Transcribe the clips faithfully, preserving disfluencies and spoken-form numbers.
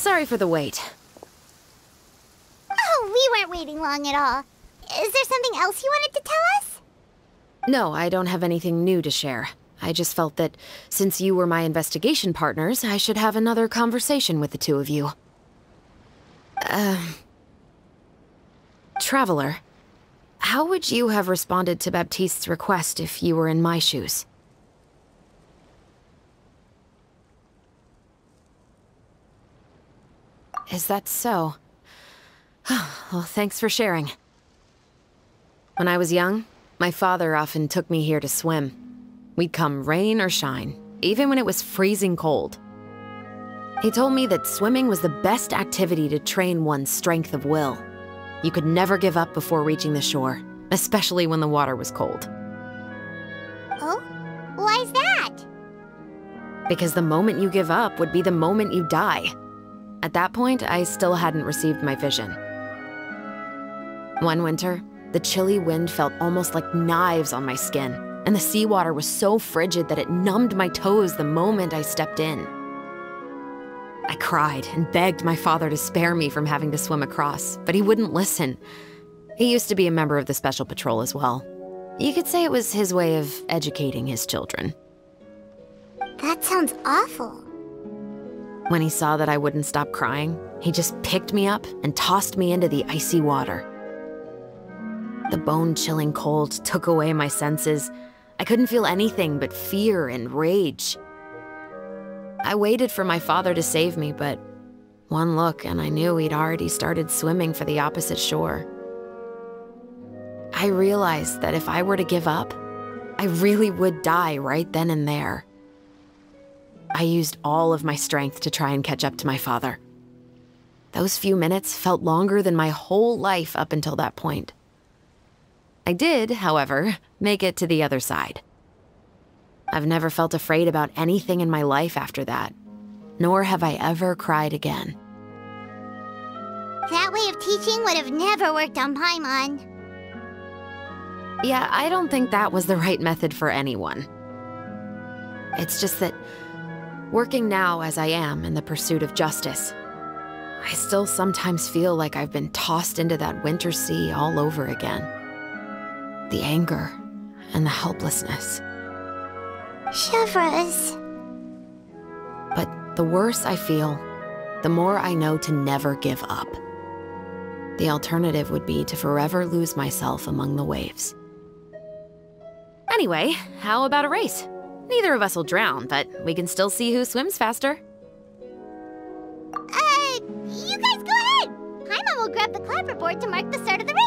Sorry for the wait. Oh, we weren't waiting long at all. Is there something else you wanted to tell us? No, I don't have anything new to share. I just felt that, since you were my investigation partners, I should have another conversation with the two of you. Uh... Traveler, how would you have responded to Baptiste's request if you were in my shoes? Is that so? Well, thanks for sharing. When I was young, my father often took me here to swim. We'd come rain or shine, even when it was freezing cold. He told me that swimming was the best activity to train one's strength of will. You could never give up before reaching the shore, especially when the water was cold. Oh? Why is that? Because the moment you give up would be the moment you die. At that point, I still hadn't received my vision. One winter, the chilly wind felt almost like knives on my skin, and the seawater was so frigid that it numbed my toes the moment I stepped in. I cried and begged my father to spare me from having to swim across, but he wouldn't listen. He used to be a member of the Special Patrol as well. You could say it was his way of educating his children. That sounds awful. When he saw that I wouldn't stop crying, he just picked me up and tossed me into the icy water. The bone-chilling cold took away my senses. I couldn't feel anything but fear and rage. I waited for my father to save me, but one look and I knew he'd already started swimming for the opposite shore. I realized that if I were to give up, I really would die right then and there. I used all of my strength to try and catch up to my father. Those few minutes felt longer than my whole life up until that point. I did, however, make it to the other side. I've never felt afraid about anything in my life after that, nor have I ever cried again. That way of teaching would have never worked on Paimon. Yeah, I don't think that was the right method for anyone. It's just that, working now as I am in the pursuit of justice, I still sometimes feel like I've been tossed into that winter sea all over again. The anger and the helplessness. Chevreuse. But the worse I feel, the more I know to never give up. The alternative would be to forever lose myself among the waves. Anyway, how about a race? Neither of us will drown, but we can still see who swims faster. Uh, you guys go ahead! Paimon will grab the clapperboard to mark the start of the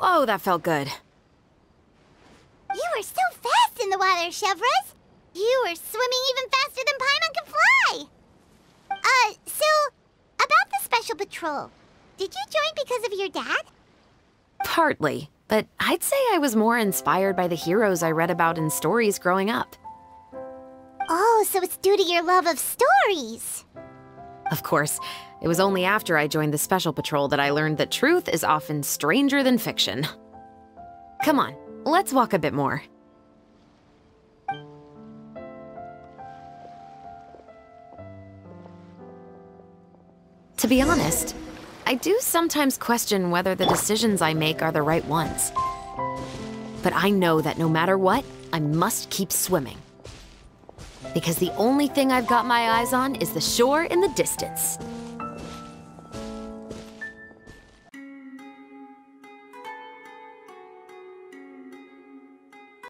Oh, that felt good. You were so fast in the water, Chevreuse. You were swimming even faster than Paimon can fly. Uh, so, about the Special Patrol, did you join because of your dad? Partly, but I'd say I was more inspired by the heroes I read about in stories growing up. Oh, so it's due to your love of stories. Of course. It was only after I joined the Special Patrol that I learned that truth is often stranger than fiction. Come on, let's walk a bit more. To be honest, I do sometimes question whether the decisions I make are the right ones. But I know that no matter what, I must keep swimming. Because the only thing I've got my eyes on is the shore in the distance.